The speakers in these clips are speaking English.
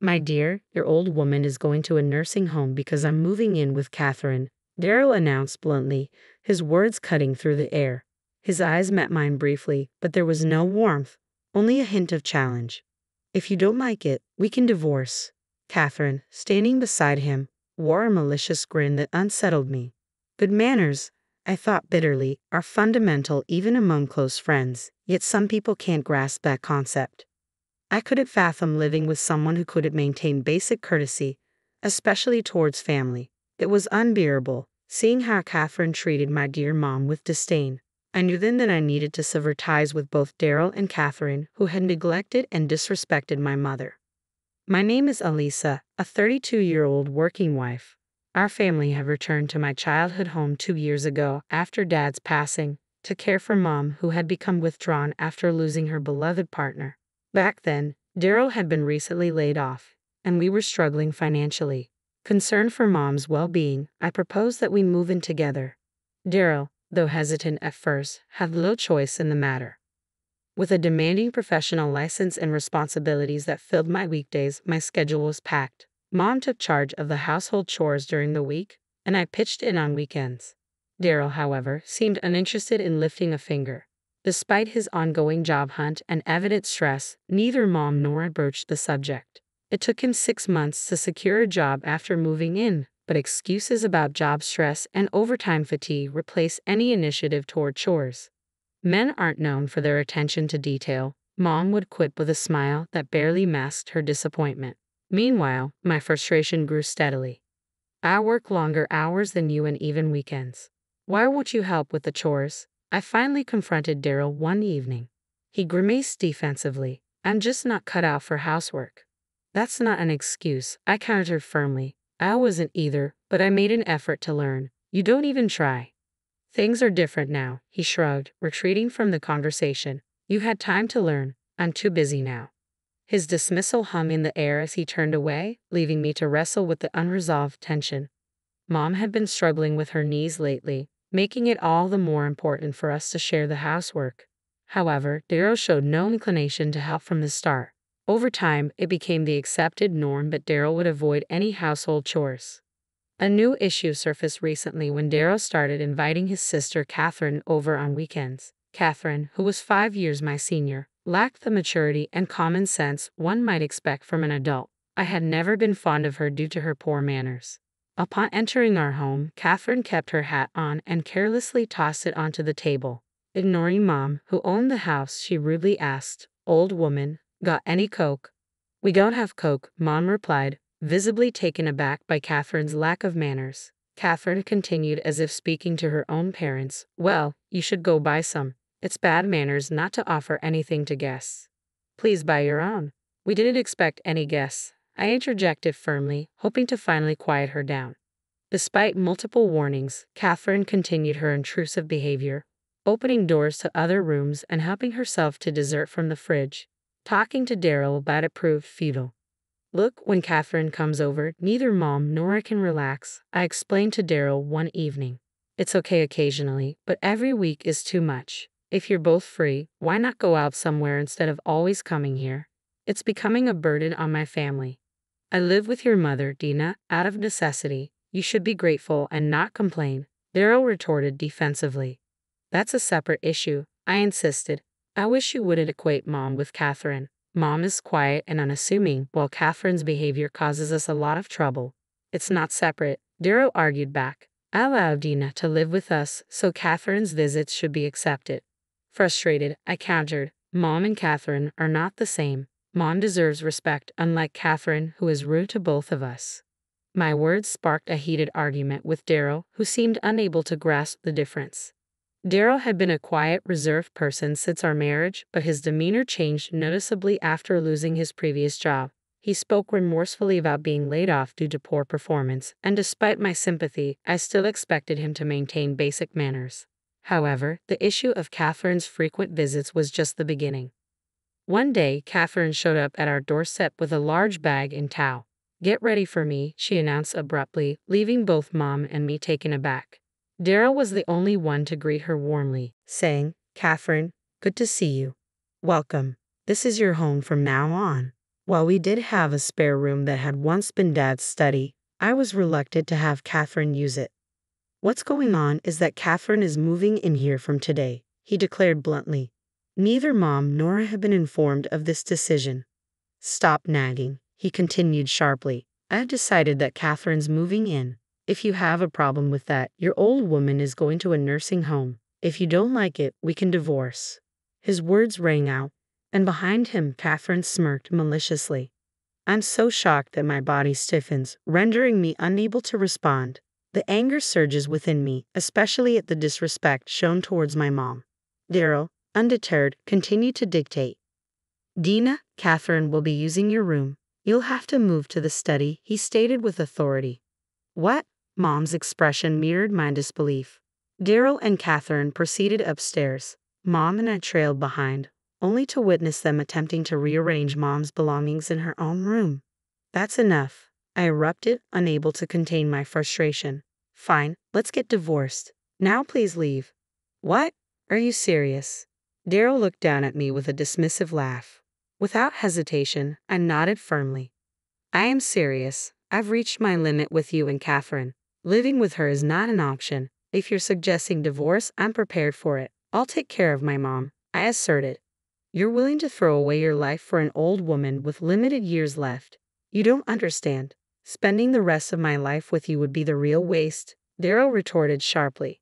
My dear, your old woman is going to a nursing home because I'm moving in with Catherine, Daryl announced bluntly, his words cutting through the air. His eyes met mine briefly, but there was no warmth, only a hint of challenge. If you don't like it, we can divorce. Catherine, standing beside him, wore a malicious grin that unsettled me. Good manners, I thought bitterly, are fundamental even among close friends, yet some people can't grasp that concept. I couldn't fathom living with someone who couldn't maintain basic courtesy, especially towards family. It was unbearable, seeing how Catherine treated my dear mom with disdain. I knew then that I needed to sever ties with both Daryl and Catherine, who had neglected and disrespected my mother. My name is Alisa, a 32-year-old working wife. Our family had returned to my childhood home 2 years ago, after Dad's passing, to care for Mom, who had become withdrawn after losing her beloved partner. Back then, Daryl had been recently laid off, and we were struggling financially. Concerned for Mom's well-being, I proposed that we move in together. Daryl, though hesitant at first, had little choice in the matter. With a demanding professional license and responsibilities that filled my weekdays, my schedule was packed. Mom took charge of the household chores during the week, and I pitched in on weekends. Daryl, however, seemed uninterested in lifting a finger. Despite his ongoing job hunt and evident stress, neither Mom nor I broached the subject. It took him 6 months to secure a job after moving in, but excuses about job stress and overtime fatigue replaced any initiative toward chores. Men aren't known for their attention to detail, Mom would quip with a smile that barely masked her disappointment. Meanwhile, my frustration grew steadily. I work longer hours than you and even weekends. Why won't you help with the chores? I finally confronted Daryl one evening. He grimaced defensively. I'm just not cut out for housework. That's not an excuse, I countered firmly. I wasn't either, but I made an effort to learn. You don't even try. Things are different now, he shrugged, retreating from the conversation. You had time to learn. I'm too busy now. His dismissal hung in the air as he turned away, leaving me to wrestle with the unresolved tension. Mom had been struggling with her knees lately, making it all the more important for us to share the housework. However, Daryl showed no inclination to help from the start. Over time, it became the accepted norm that Daryl would avoid any household chores. A new issue surfaced recently when Daryl started inviting his sister Catherine over on weekends. Catherine, who was 5 years my senior, lacked the maturity and common sense one might expect from an adult. I had never been fond of her due to her poor manners. Upon entering our home, Catherine kept her hat on and carelessly tossed it onto the table. Ignoring Mom, who owned the house, she rudely asked, "Old woman, got any Coke?" "We don't have Coke," Mom replied, visibly taken aback by Catherine's lack of manners. Catherine continued as if speaking to her own parents, "Well, you should go buy some. It's bad manners not to offer anything to guests. Please buy your own." "We didn't expect any guests," I interjected firmly, hoping to finally quiet her down. Despite multiple warnings, Catherine continued her intrusive behavior, opening doors to other rooms and helping herself to dessert from the fridge. Talking to Daryl about it proved futile. "Look, when Catherine comes over, neither Mom nor I can relax," I explained to Daryl one evening. "It's okay occasionally, but every week is too much. If you're both free, why not go out somewhere instead of always coming here? It's becoming a burden on my family. I live with your mother, Dina, out of necessity. You should be grateful and not complain," Daryl retorted defensively. "That's a separate issue," I insisted. "I wish you wouldn't equate Mom with Catherine. Mom is quiet and unassuming, while Catherine's behavior causes us a lot of trouble." "It's not separate," Daryl argued back. "I allowed Dina to live with us, so Catherine's visits should be accepted." Frustrated, I countered, "Mom and Catherine are not the same. Mom deserves respect, unlike Catherine, who is rude to both of us." My words sparked a heated argument with Daryl, who seemed unable to grasp the difference. Daryl had been a quiet, reserved person since our marriage, but his demeanor changed noticeably after losing his previous job. He spoke remorsefully about being laid off due to poor performance, and despite my sympathy, I still expected him to maintain basic manners. However, the issue of Catherine's frequent visits was just the beginning. One day, Catherine showed up at our doorstep with a large bag and towel. "Get ready for me," she announced abruptly, leaving both Mom and me taken aback. Daryl was the only one to greet her warmly, saying, "Catherine, good to see you. Welcome. This is your home from now on." While we did have a spare room that had once been Dad's study, I was reluctant to have Catherine use it. "What's going on is that Catherine is moving in here from today," he declared bluntly. Neither Mom nor I had been informed of this decision. "Stop nagging," he continued sharply. "I had decided that Catherine's moving in. If you have a problem with that, your old woman is going to a nursing home. If you don't like it, we can divorce." His words rang out, and behind him, Catherine smirked maliciously. I'm so shocked that my body stiffens, rendering me unable to respond. The anger surges within me, especially at the disrespect shown towards my mom. Daryl, undeterred, continued to dictate. "Dina, Catherine will be using your room. You'll have to move to the study," he stated with authority. "What?" Mom's expression mirrored my disbelief. Daryl and Catherine proceeded upstairs. Mom and I trailed behind, only to witness them attempting to rearrange Mom's belongings in her own room. "That's enough," I erupted, unable to contain my frustration. "Fine, let's get divorced. Now please leave." "What? Are you serious?" Daryl looked down at me with a dismissive laugh. Without hesitation, I nodded firmly. "I am serious. I've reached my limit with you and Catherine. Living with her is not an option. If you're suggesting divorce, I'm prepared for it. I'll take care of my mom," I asserted. "You're willing to throw away your life for an old woman with limited years left. You don't understand. Spending the rest of my life with you would be the real waste," Daryl retorted sharply.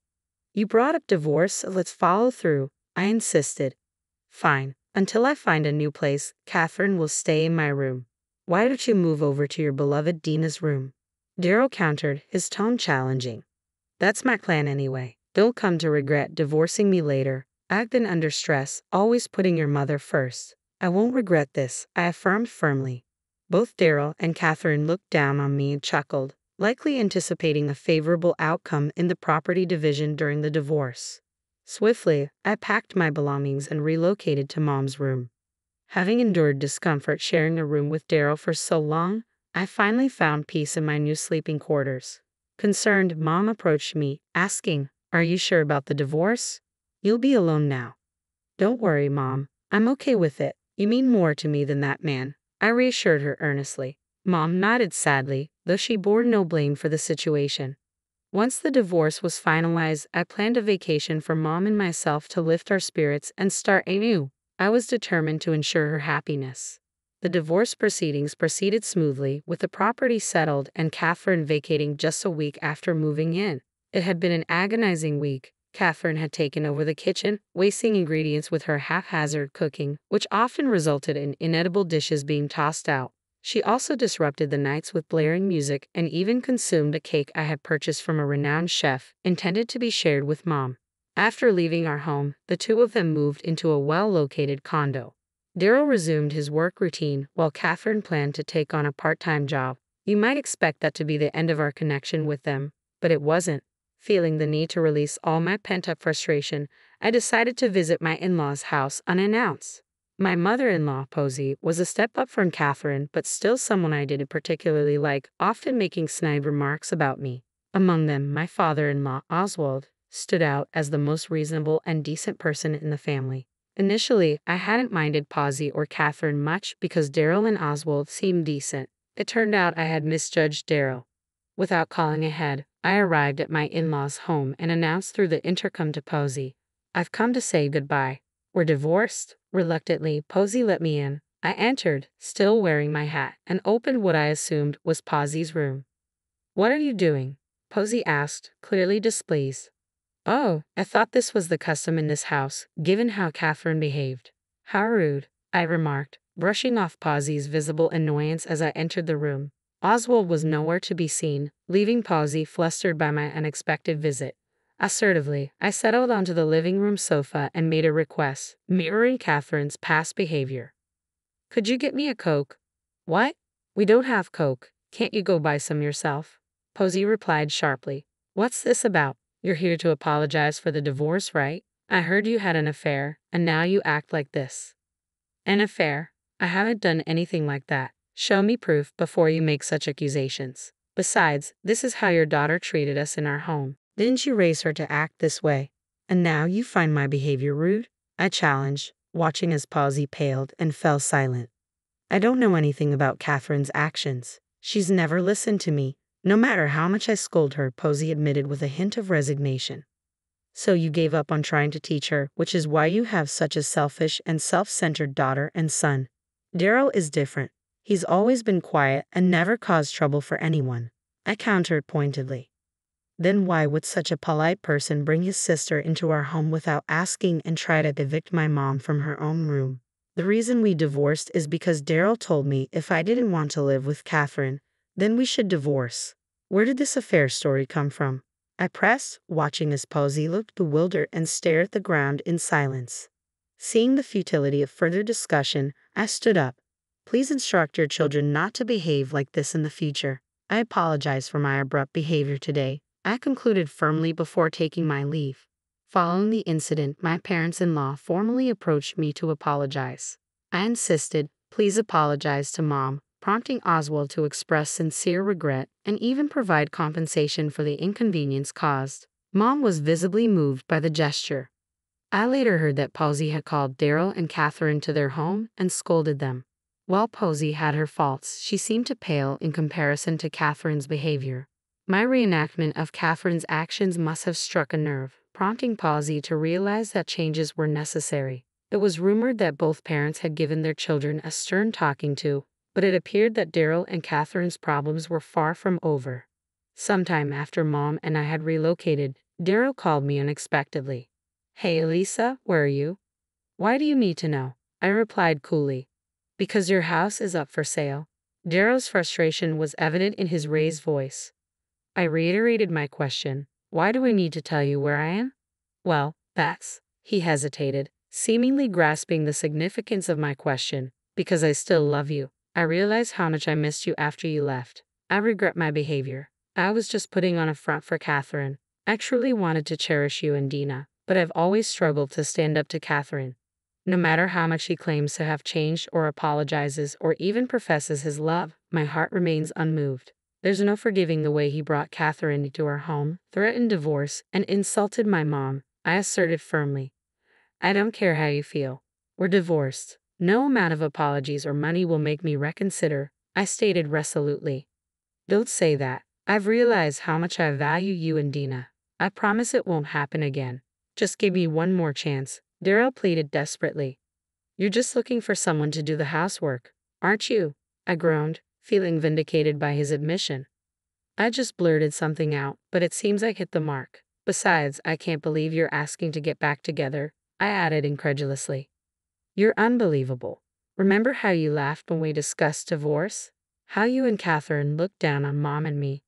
"You brought up divorce, so let's follow through," I insisted. "Fine. Until I find a new place, Catherine will stay in my room. Why don't you move over to your beloved Dina's room?" Daryl countered, his tone challenging. "That's my plan anyway. They'll come to regret divorcing me later. I've been under stress, always putting your mother first. I won't regret this," I affirmed firmly. Both Daryl and Catherine looked down on me and chuckled, likely anticipating a favorable outcome in the property division during the divorce. Swiftly, I packed my belongings and relocated to Mom's room. Having endured discomfort sharing a room with Daryl for so long, I finally found peace in my new sleeping quarters. Concerned, Mom approached me, asking, "Are you sure about the divorce? You'll be alone now." "Don't worry, Mom. I'm okay with it. You mean more to me than that man," I reassured her earnestly. Mom nodded sadly, though she bore no blame for the situation. Once the divorce was finalized, I planned a vacation for Mom and myself to lift our spirits and start anew. I was determined to ensure her happiness. The divorce proceedings proceeded smoothly, with the property settled and Catherine vacating just a week after moving in. It had been an agonizing week. Catherine had taken over the kitchen, wasting ingredients with her haphazard cooking, which often resulted in inedible dishes being tossed out. She also disrupted the nights with blaring music and even consumed a cake I had purchased from a renowned chef, intended to be shared with Mom. After leaving our home, the two of them moved into a well-located condo. Daryl resumed his work routine, while Catherine planned to take on a part-time job. You might expect that to be the end of our connection with them, but it wasn't. Feeling the need to release all my pent-up frustration, I decided to visit my in-laws' house unannounced. My mother-in-law, Posey, was a step up from Catherine, but still someone I didn't particularly like, often making snide remarks about me. Among them, my father-in-law, Oswald, stood out as the most reasonable and decent person in the family. Initially, I hadn't minded Posey or Catherine much because Daryl and Oswald seemed decent. It turned out I had misjudged Daryl. Without calling ahead, I arrived at my in-laws' home and announced through the intercom to Posey, "I've come to say goodbye. We're divorced." Reluctantly, Posey let me in. I entered, still wearing my hat, and opened what I assumed was Posey's room. "What are you doing?" Posey asked, clearly displeased. "Oh, I thought this was the custom in this house, given how Catherine behaved." "How rude," I remarked, brushing off Posey's visible annoyance as I entered the room. Oswald was nowhere to be seen, leaving Posey flustered by my unexpected visit. Assertively, I settled onto the living room sofa and made a request, mirroring Catherine's past behavior. "Could you get me a Coke?" "What? We don't have Coke. Can't you go buy some yourself?" Posey replied sharply. "What's this about? You're here to apologize for the divorce, right? I heard you had an affair, and now you act like this." "An affair? I haven't done anything like that. Show me proof before you make such accusations. Besides, this is how your daughter treated us in our home. Didn't you raise her to act this way? And now you find my behavior rude?" I challenged, watching as Posey paled and fell silent. I don't know anything about Catherine's actions. She's never listened to me, no matter how much I scold her, Posey admitted with a hint of resignation. So you gave up on trying to teach her, which is why you have such a selfish and self-centered daughter and son. Daryl is different. He's always been quiet and never caused trouble for anyone. I countered pointedly. Then why would such a polite person bring his sister into our home without asking and try to evict my mom from her own room? The reason we divorced is because Daryl told me if I didn't want to live with Catherine, then we should divorce. Where did this affair story come from? I pressed, watching as Posey looked bewildered and stared at the ground in silence. Seeing the futility of further discussion, I stood up. Please instruct your children not to behave like this in the future. I apologize for my abrupt behavior today, I concluded firmly before taking my leave. Following the incident, my parents-in-law formally approached me to apologize. I insisted, please apologize to Mom, prompting Oswald to express sincere regret and even provide compensation for the inconvenience caused. Mom was visibly moved by the gesture. I later heard that Posey had called Daryl and Catherine to their home and scolded them. While Posey had her faults, she seemed to pale in comparison to Catherine's behavior. My reenactment of Catherine's actions must have struck a nerve, prompting Posey to realize that changes were necessary. It was rumored that both parents had given their children a stern talking to, but it appeared that Daryl and Catherine's problems were far from over. Sometime after Mom and I had relocated, Daryl called me unexpectedly. Hey Alisa, where are you? Why do you need to know? I replied coolly. Because your house is up for sale. Daryl's frustration was evident in his raised voice. I reiterated my question. Why do I need to tell you where I am? Well, that's... He hesitated, seemingly grasping the significance of my question. Because I still love you. I realized how much I missed you after you left. I regret my behavior. I was just putting on a front for Catherine. I truly wanted to cherish you and Dina, but I've always struggled to stand up to Catherine. No matter how much he claims to have changed or apologizes or even professes his love, my heart remains unmoved. There's no forgiving the way he brought Catherine into our home, threatened divorce, and insulted my mom. I asserted firmly. I don't care how you feel. We're divorced. No amount of apologies or money will make me reconsider, I stated resolutely. Don't say that. I've realized how much I value you and Dina. I promise it won't happen again. Just give me one more chance. Daryl pleaded desperately. You're just looking for someone to do the housework, aren't you? I groaned, feeling vindicated by his admission. I just blurted something out, but it seems I hit the mark. Besides, I can't believe you're asking to get back together, I added incredulously. You're unbelievable. Remember how you laughed when we discussed divorce? How you and Catherine looked down on Mom and me.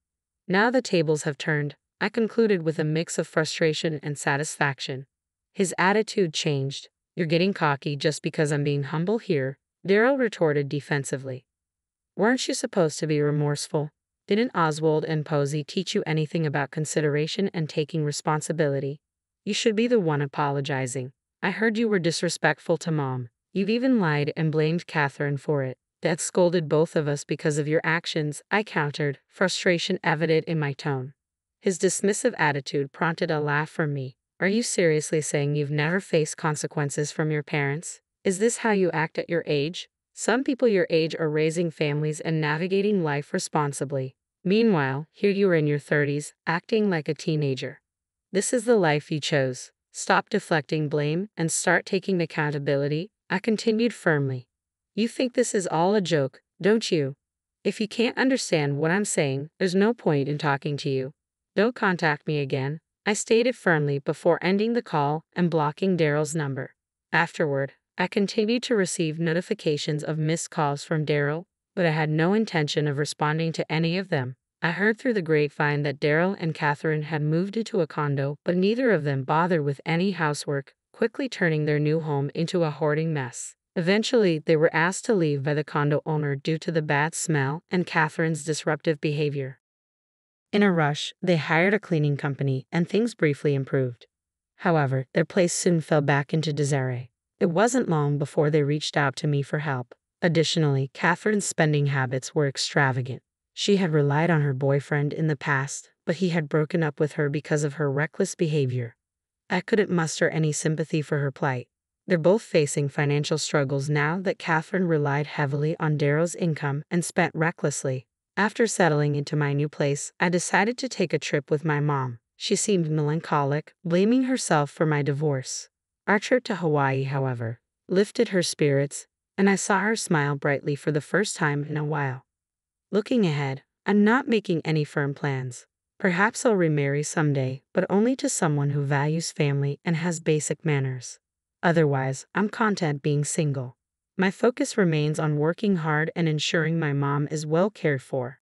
Now the tables have turned, I concluded with a mix of frustration and satisfaction. His attitude changed. You're getting cocky just because I'm being humble here, Daryl retorted defensively. Weren't you supposed to be remorseful? Didn't Oswald and Posey teach you anything about consideration and taking responsibility? You should be the one apologizing. I heard you were disrespectful to Mom. You've even lied and blamed Catherine for it. Dad scolded both of us because of your actions, I countered, frustration evident in my tone. His dismissive attitude prompted a laugh from me. Are you seriously saying you've never faced consequences from your parents? Is this how you act at your age? Some people your age are raising families and navigating life responsibly. Meanwhile, here you are in your 30s, acting like a teenager. This is the life you chose. Stop deflecting blame and start taking accountability, I continued firmly. You think this is all a joke, don't you? If you can't understand what I'm saying, there's no point in talking to you. Don't contact me again. I stated firmly before ending the call and blocking Daryl's number. Afterward, I continued to receive notifications of missed calls from Daryl, but I had no intention of responding to any of them. I heard through the grapevine that Daryl and Catherine had moved into a condo, but neither of them bothered with any housework, quickly turning their new home into a hoarding mess. Eventually, they were asked to leave by the condo owner due to the bad smell and Catherine's disruptive behavior. In a rush, they hired a cleaning company, and things briefly improved. However, their place soon fell back into disarray. It wasn't long before they reached out to me for help. Additionally, Catherine's spending habits were extravagant. She had relied on her boyfriend in the past, but he had broken up with her because of her reckless behavior. I couldn't muster any sympathy for her plight. They're both facing financial struggles now that Catherine relied heavily on Daryl's income and spent recklessly. After settling into my new place, I decided to take a trip with my mom. She seemed melancholic, blaming herself for my divorce. Our trip to Hawaii, however, lifted her spirits, and I saw her smile brightly for the first time in a while. Looking ahead, I'm not making any firm plans. Perhaps I'll remarry someday, but only to someone who values family and has basic manners. Otherwise, I'm content being single. My focus remains on working hard and ensuring my mom is well cared for.